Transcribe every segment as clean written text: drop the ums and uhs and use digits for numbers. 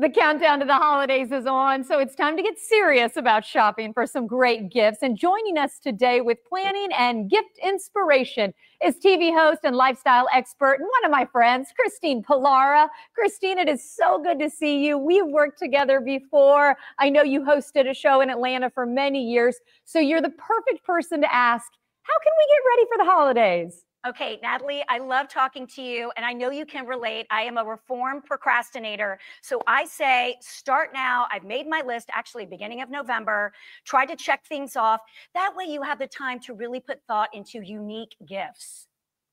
The countdown to the holidays is on, so it's time to get serious about shopping for some great gifts. And joining us today with planning and gift inspiration is TV host and lifestyle expert and one of my friends, Christine Pullara. Christine, it is so good to see you. We've worked together before. I know you hosted a show in Atlanta for many years, so you're the perfect person to ask, how can we get ready for the holidays? Okay, Natalie, I love talking to you, and I know you can relate. I am a reformed procrastinator, so I say start now. I've made my list, actually, beginning of November. Try to check things off. That way you have the time to really put thought into unique gifts.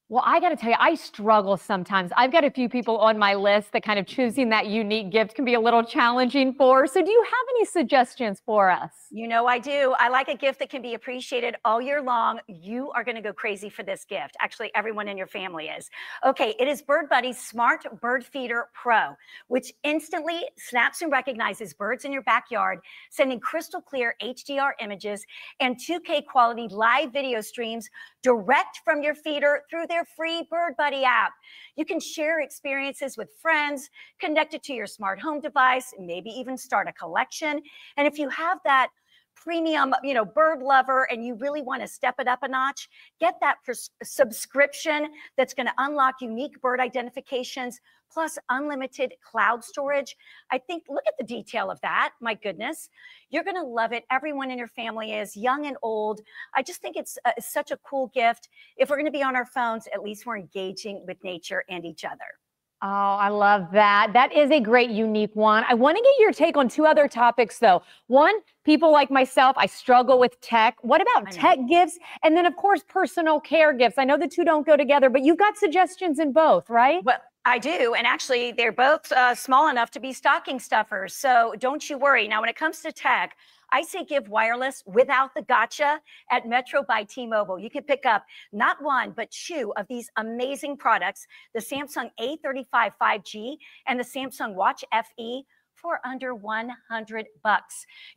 Well, I got to tell you, I struggle sometimes. I've got a few people on my list that kind of choosing that unique gift can be a little challenging for. So do you have any suggestions for us? You know, I do. I like a gift that can be appreciated all year long. You are going to go crazy for this gift. Actually, everyone in your family is. Okay, it is Bird Buddy's Smart Bird Feeder Pro, which instantly snaps and recognizes birds in your backyard, sending crystal clear HDR images and 2K quality live video streams direct from your feeder through their free Bird Buddy app. You can share experiences with friends, connect it to your smart home device, maybe even start a collection. And if you have that premium, you know, bird lover and you really want to step it up a notch, get that subscription that's going to unlock unique bird identifications plus unlimited cloud storage. I think, look at the detail of that. My goodness, you're going to love it. Everyone in your family is, young and old. I just think it's such a cool gift. If we're going to be on our phones, at least we're engaging with nature and each other. Oh, I love that. That is a great, unique one. I want to get your take on two other topics, though. One, people like myself, I struggle with tech. What about tech gifts? And then, of course, personal care gifts. I know the two don't go together, but you've got suggestions in both, right? Well, I do, and actually, they're both small enough to be stocking stuffers, so don't you worry. Now, when it comes to tech, I say give wireless without the gotcha at Metro by T-Mobile. You can pick up not one, but two of these amazing products, the Samsung A35 5G and the Samsung Watch FE for under $100.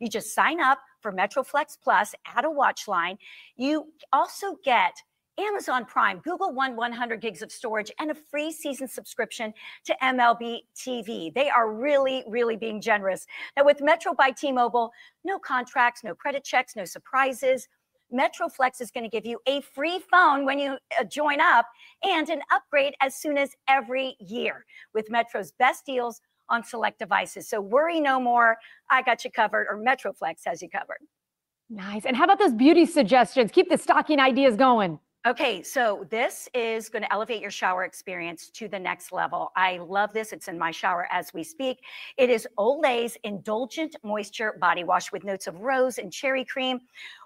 You just sign up for Metro Flex Plus, add a watch line. You also get Amazon Prime, Google One 100 gigs of storage, and a free season subscription to MLB TV. They are really, really being generous. Now, with Metro by T-Mobile, no contracts, no credit checks, no surprises. Metro Flex is going to give you a free phone when you join up and an upgrade as soon as every year with Metro's best deals on select devices. So worry no more. I got you covered, or Metro Flex has you covered. Nice. And how about those beauty suggestions? Keep the stocking ideas going. Okay, so this is going to elevate your shower experience to the next level. I love this. It's in my shower as we speak. It is Olay's Indulgent Moisture Body Wash with notes of rose and cherry cream.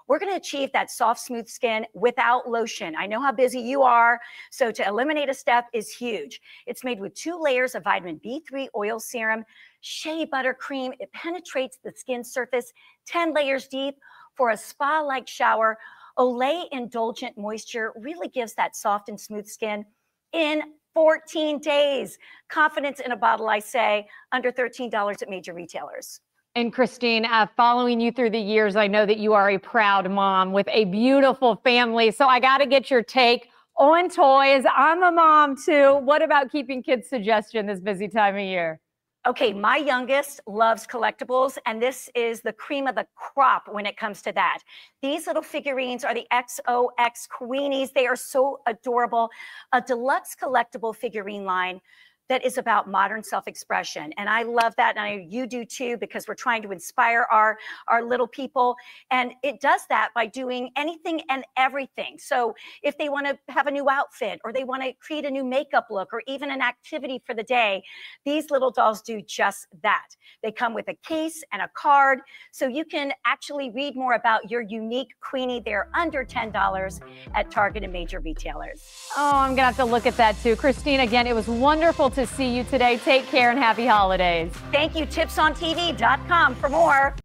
We're going to achieve that soft, smooth skin without lotion. I know how busy you are, so to eliminate a step is huge. It's made with 2 layers of vitamin B3 oil serum, shea butter cream. It penetrates the skin surface 10 layers deep for a spa-like shower. Olay Indulgent Moisture really gives that soft and smooth skin in 14 days. Confidence in a bottle, I say, under $13 at major retailers. And Christine, following you through the years, I know that you are a proud mom with a beautiful family. So I got to get your take on toys. I'm a mom too. What about keeping kids' suggestion this busy time of year? Okay, my youngest loves collectibles, and this is the cream of the crop when it comes to that. These little figurines are the XOX Queenies. They are so adorable. A deluxe collectible figurine line that is about modern self-expression. And I love that, and I know you do too, because we're trying to inspire our little people. And it does that by doing anything and everything. So if they wanna have a new outfit, or they wanna create a new makeup look, or even an activity for the day, these little dolls do just that. They come with a case and a card, so you can actually read more about your unique Queenie. They're under $10 at Target and major retailers. Oh, I'm gonna have to look at that too. Christine, again, it was wonderful to see you today. Take care and happy holidays. Thank you. tipsontv.com for more.